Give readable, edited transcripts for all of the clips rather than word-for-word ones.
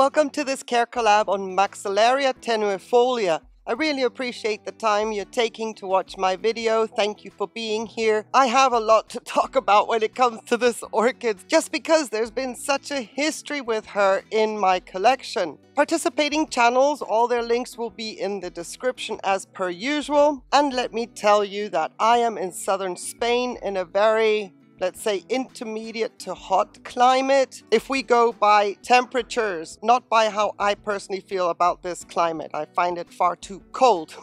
Welcome to this care collab on Maxillaria tenuifolia. I really appreciate the time you're taking to watch my video. Thank you for being here. I have a lot to talk about when it comes to this orchid, just because there's been such a history with her in my collection. Participating channels, all their links will be in the description as per usual. And let me tell you that I am in southern Spain in a very, let's say, intermediate to hot climate, if we go by temperatures, not by how I personally feel about this climate. I find it far too cold.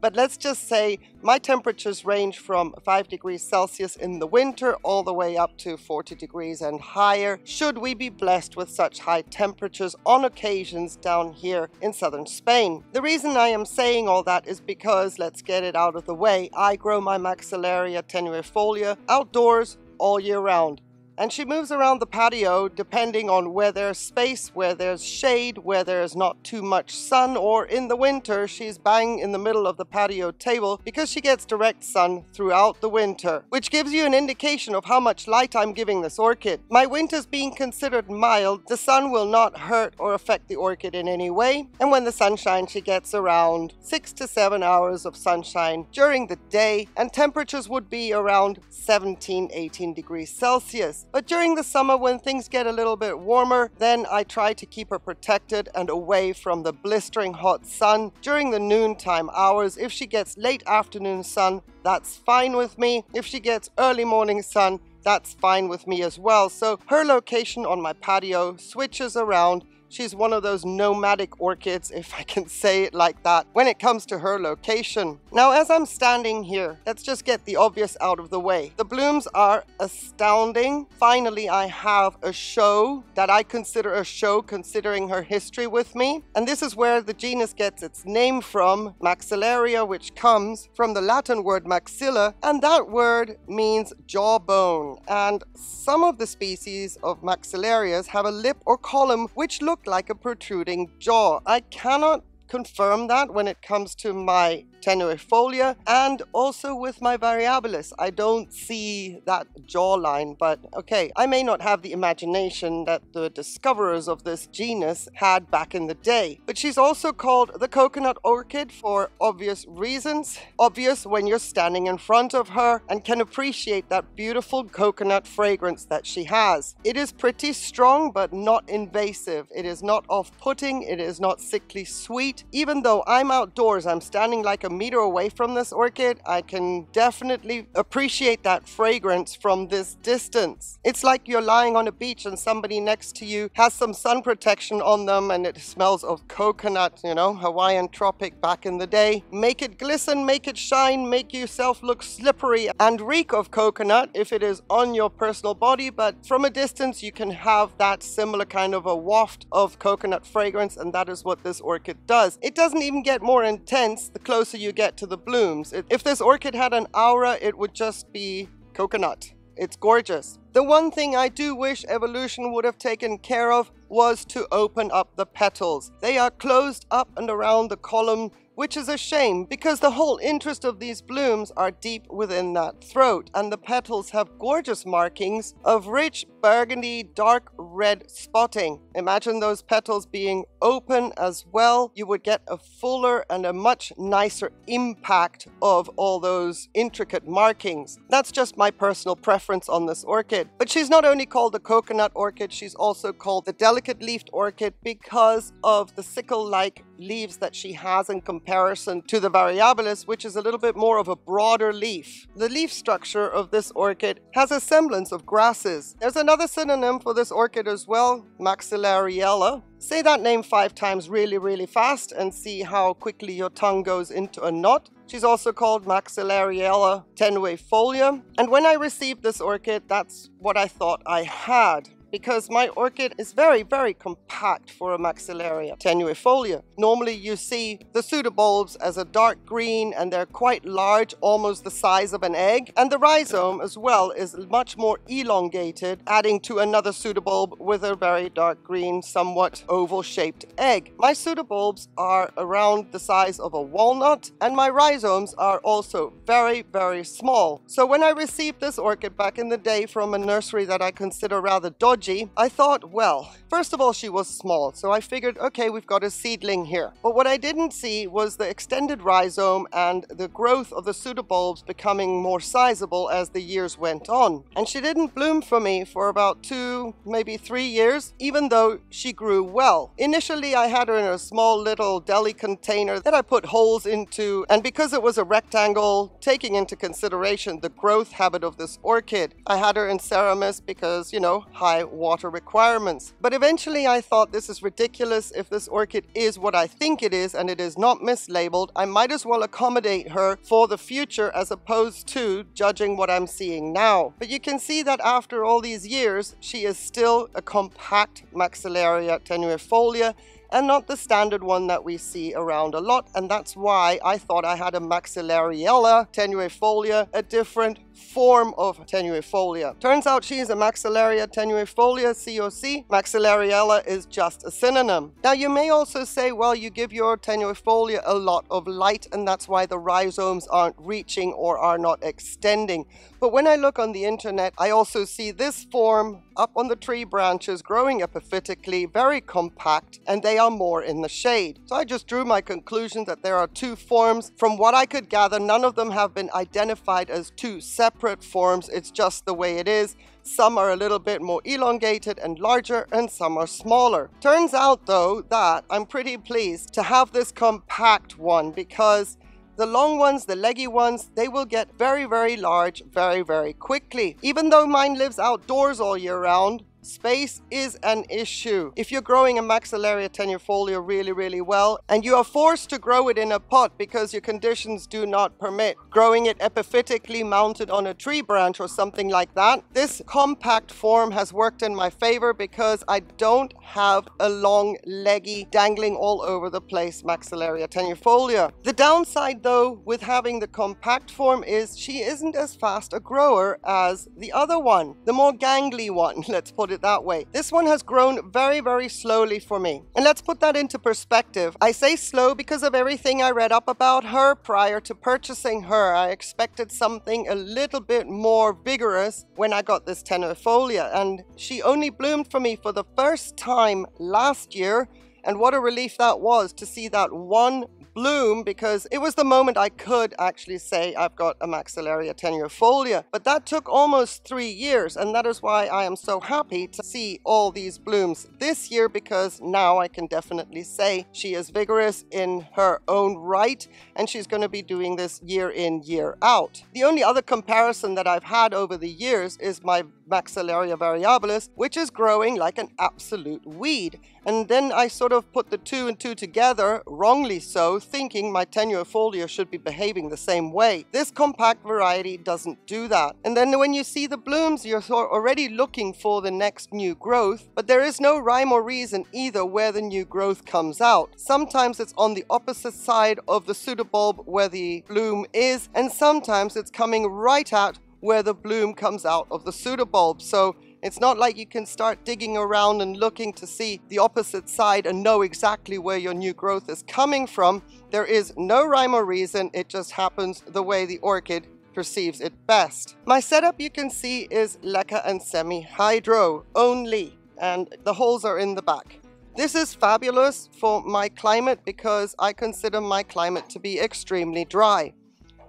But let's just say my temperatures range from 5°C in the winter all the way up to 40° and higher, should we be blessed with such high temperatures on occasions down here in southern Spain. The reason I am saying all that is because, let's get it out of the way, I grow my Maxillaria tenuifolia outdoors all year round, and she moves around the patio depending on where there's space, where there's shade, where there's not too much sun, or in the winter she's bang in the middle of the patio table because she gets direct sun throughout the winter, which gives you an indication of how much light I'm giving this orchid. My winters being considered mild, the sun will not hurt or affect the orchid in any way, and when the sun shines she gets around 6 to 7 hours of sunshine during the day, and temperatures would be around 17–18°C. But during the summer, when things get a little bit warmer, then I try to keep her protected and away from the blistering hot sun during the noontime hours. If she gets late afternoon sun, that's fine with me. If she gets early morning sun, that's fine with me as well. So her location on my patio switches around. She's one of those nomadic orchids, if I can say it like that, when it comes to her location. Now, as I'm standing here, let's just get the obvious out of the way. The blooms are astounding. Finally, I have a show that I consider a show considering her history with me. And this is where the genus gets its name from, Maxillaria, which comes from the Latin word maxilla, and that word means jawbone. And some of the species of Maxillarias have a lip or column which looks like a protruding jaw. I cannot confirm that when it comes to my tenuifolia, and also with my variabilis I don't see that jawline. But okay, I may not have the imagination that the discoverers of this genus had back in the day. But she's also called the coconut orchid for obvious reasons. Obvious when you're standing in front of her and can appreciate that beautiful coconut fragrance that she has. It is pretty strong but not invasive. It is not off-putting, it is not sickly sweet. Even though I'm outdoors, I'm standing like a meter away from this orchid, I can definitely appreciate that fragrance from this distance. It's like you're lying on a beach and somebody next to you has some sun protection on them and it smells of coconut, you know, Hawaiian tropic back in the day. Make it glisten, make it shine, make yourself look slippery and reek of coconut if it is on your personal body, but from a distance you can have that similar kind of a waft of coconut fragrance, and that is what this orchid does. It doesn't even get more intense the closer you get to the blooms. If this orchid had an aura, it would just be coconut. It's gorgeous. The one thing I do wish evolution would have taken care of was to open up the petals. They are closed up and around the column, which is a shame because the whole interest of these blooms are deep within that throat, and the petals have gorgeous markings of rich burgundy, dark red spotting. Imagine those petals being open as well. You would get a fuller and a much nicer impact of all those intricate markings. That's just my personal preference on this orchid. But she's not only called the coconut orchid, she's also called the delicate leafed orchid because of the sickle-like leaves that she has in comparison to the variabilis, which is a little bit more of a broader leaf. The leaf structure of this orchid has a semblance of grasses. There's another synonym for this orchid as well, Maxillariella. Say that name 5 times really, really fast and see how quickly your tongue goes into a knot. She's also called Maxillariella tenuifolia. And when I received this orchid, that's what I thought I had, because my orchid is very, very compact for a Maxillaria tenuifolia. Normally you see the pseudobulbs as a dark green and they're quite large, almost the size of an egg. And the rhizome as well is much more elongated, adding to another pseudobulb with a very dark green, somewhat oval-shaped egg. My pseudobulbs are around the size of a walnut, and my rhizomes are also very, very small. So when I received this orchid back in the day from a nursery that I consider rather dodgy, algae, I thought, well, first of all, she was small. So I figured, okay, we've got a seedling here. But what I didn't see was the extended rhizome and the growth of the pseudobulbs becoming more sizable as the years went on. And she didn't bloom for me for about 2, maybe 3 years, even though she grew well. Initially, I had her in a small little deli container that I put holes into. And because it was a rectangle, taking into consideration the growth habit of this orchid, I had her in Ceramus because, you know, high water requirements. But eventually I thought, this is ridiculous. If this orchid is what I think it is, and it is not mislabeled, I might as well accommodate her for the future as opposed to judging what I'm seeing now. But you can see that after all these years, she is still a compact Maxillaria tenuifolia, and not the standard one that we see around a lot. And that's why I thought I had a Maxillariella tenuifolia, a different form of tenuifolia. Turns out she is a Maxillaria tenuifolia COC. Maxillariella is just a synonym. Now you may also say, well, you give your tenuifolia a lot of light and that's why the rhizomes aren't reaching or are not extending. But when I look on the internet, I also see this form up on the tree branches growing epiphytically, very compact, and they are more in the shade. So I just drew my conclusion that there are two forms. From what I could gather, none of them have been identified as two separate forms. It's just the way it is. Some are a little bit more elongated and larger, and some are smaller. Turns out though that I'm pretty pleased to have this compact one, because the long ones, the leggy ones, they will get very, very large very, very quickly. Even though mine lives outdoors all year round, space is an issue. If you're growing a Maxillaria tenuifolia really, really well, and you are forced to grow it in a pot because your conditions do not permit growing it epiphytically mounted on a tree branch or something like that, this compact form has worked in my favor because I don't have a long, leggy, dangling all over the place Maxillaria tenuifolia. The downside though with having the compact form is she isn't as fast a grower as the other one, the more gangly one, let's put it that way. This one has grown very, very slowly for me. And let's put that into perspective. I say slow because of everything I read up about her prior to purchasing her. I expected something a little bit more vigorous when I got this tenuifolia, and she only bloomed for me for the first time last year. And what a relief that was to see that one bloom, because it was the moment I could actually say I've got a Maxillaria tenuifolia. But that took almost 3 years, and that is why I am so happy to see all these blooms this year, because now I can definitely say she is vigorous in her own right, and she's going to be doing this year in, year out. The only other comparison that I've had over the years is my Maxillaria variabilis, which is growing like an absolute weed. And then I sort of put the two and two together, wrongly so, thinking my tenuifolia should be behaving the same way. This compact variety doesn't do that. And then when you see the blooms, you're already looking for the next new growth, but there is no rhyme or reason either where the new growth comes out. Sometimes it's on the opposite side of the pseudobulb where the bloom is, and sometimes it's coming right out where the bloom comes out of the pseudobulb. So it's not like you can start digging around and looking to see the opposite side and know exactly where your new growth is coming from. There is no rhyme or reason. It just happens the way the orchid perceives it best. My setup, you can see, is Leca and Semi Hydro only, and the holes are in the back. This is fabulous for my climate because I consider my climate to be extremely dry.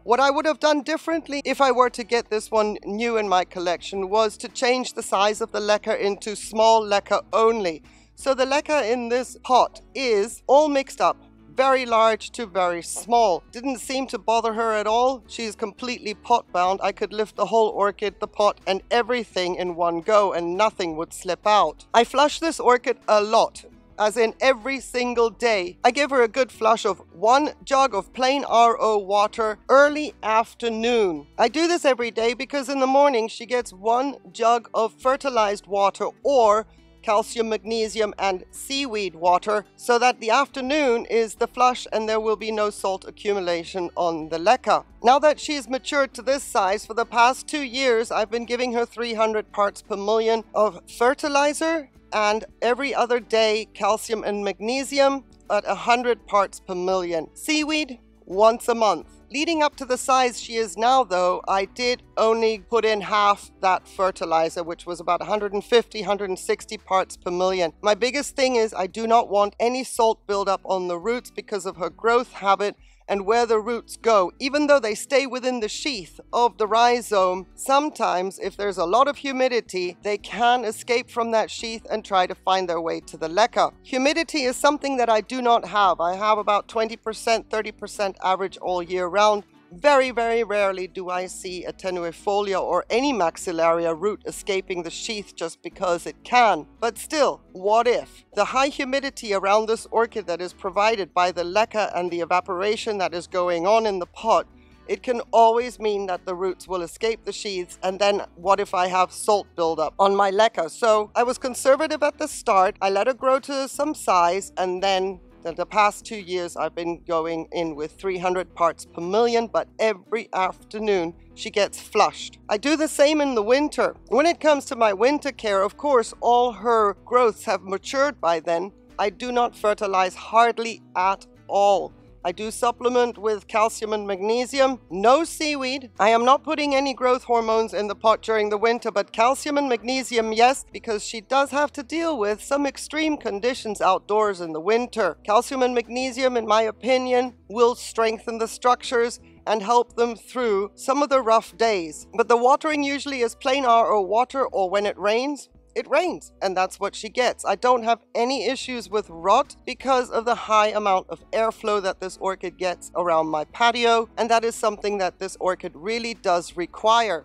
What I would have done differently if I were to get this one new in my collection was to change the size of the leca into small leca only. So the leca in this pot is all mixed up, very large to very small. Didn't seem to bother her at all. She's completely pot bound. I could lift the whole orchid, the pot, and everything in one go and nothing would slip out. I flush this orchid a lot, as in every single day. I give her a good flush of 1 jug of plain RO water early afternoon. I do this every day because in the morning she gets 1 jug of fertilized water or calcium, magnesium, and seaweed water, so that the afternoon is the flush and there will be no salt accumulation on the leca. Now that she's matured to this size, for the past 2 years, I've been giving her 300 parts per million of fertilizer and every other day calcium and magnesium at 100 parts per million. Seaweed, once a month. Leading up to the size she is now though, I did only put in half that fertilizer, which was about 150, 160 parts per million. My biggest thing is I do not want any salt buildup on the roots because of her growth habit and where the roots go. Even though they stay within the sheath of the rhizome, sometimes if there's a lot of humidity, they can escape from that sheath and try to find their way to the leca. Humidity is something that I do not have. I have about 20%, 30% average all year round. Very, very rarely do I see a tenuifolia or any maxillaria root escaping the sheath just because it can. But still, what if? The high humidity around this orchid that is provided by the leca and the evaporation that is going on in the pot, it can always mean that the roots will escape the sheaths, and then what if I have salt buildup on my leca? So I was conservative at the start. I let her grow to some size, and then the past 2 years I've been going in with 300 parts per million, but every afternoon she gets flushed. I do the same in the winter. When it comes to my winter care, of course, all her growths have matured by then. I do not fertilize hardly at all. I do supplement with calcium and magnesium, no seaweed. I am not putting any growth hormones in the pot during the winter, but calcium and magnesium, yes, because she does have to deal with some extreme conditions outdoors in the winter. Calcium and magnesium, in my opinion, will strengthen the structures and help them through some of the rough days. But the watering usually is plain RO water, or when it rains, it rains, and that's what she gets. I don't have any issues with rot because of the high amount of airflow that this orchid gets around my patio, and that is something that this orchid really does require.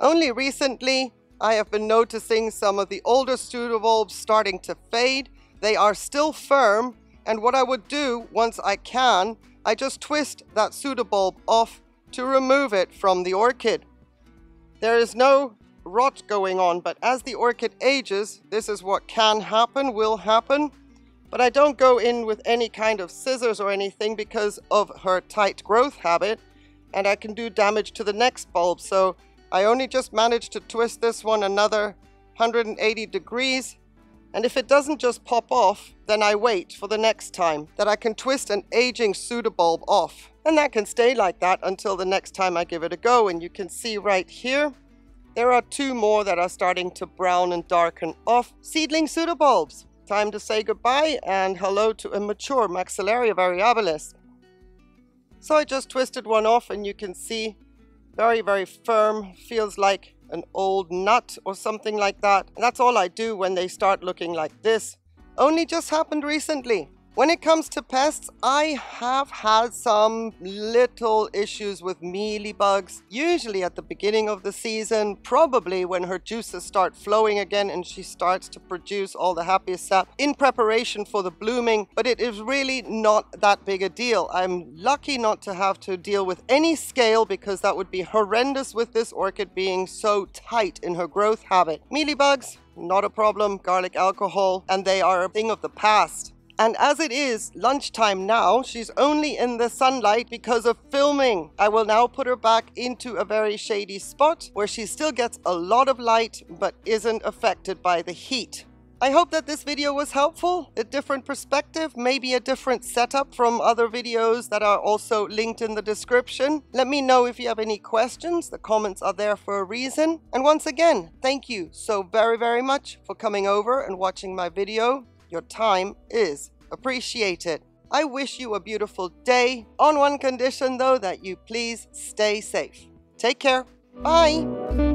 Only recently, I have been noticing some of the older pseudobulbs starting to fade. They are still firm, and what I would do once I can, I just twist that pseudobulb off to remove it from the orchid. There is no rot going on, but as the orchid ages, this is what can happen, will happen. But I don't go in with any kind of scissors or anything because of her tight growth habit, and I can do damage to the next bulb. So I only just managed to twist this one another 180 degrees. And if it doesn't just pop off, then I wait for the next time that I can twist an aging pseudobulb off. And that can stay like that until the next time I give it a go. And you can see right here, there are two more that are starting to brown and darken off. Seedling pseudobulbs. Time to say goodbye and hello to a mature Maxillaria variabilis. So I just twisted one off, and you can see very, very firm. Feels like an old nut or something like that. And that's all I do when they start looking like this. Only just happened recently. When it comes to pests, I have had some little issues with mealybugs, usually at the beginning of the season, probably when her juices start flowing again and she starts to produce all the happy sap in preparation for the blooming, but it is really not that big a deal. I'm lucky not to have to deal with any scale because that would be horrendous with this orchid being so tight in her growth habit. Mealybugs, not a problem, garlic alcohol, and they are a thing of the past. And as it is lunchtime now, she's only in the sunlight because of filming. I will now put her back into a very shady spot where she still gets a lot of light but isn't affected by the heat. I hope that this video was helpful, a different perspective, maybe a different setup from other videos that are also linked in the description. Let me know if you have any questions. The comments are there for a reason. And once again, thank you so very, very much for coming over and watching my video. Your time is appreciated. I wish you a beautiful day, on one condition though, that you please stay safe. Take care. Bye.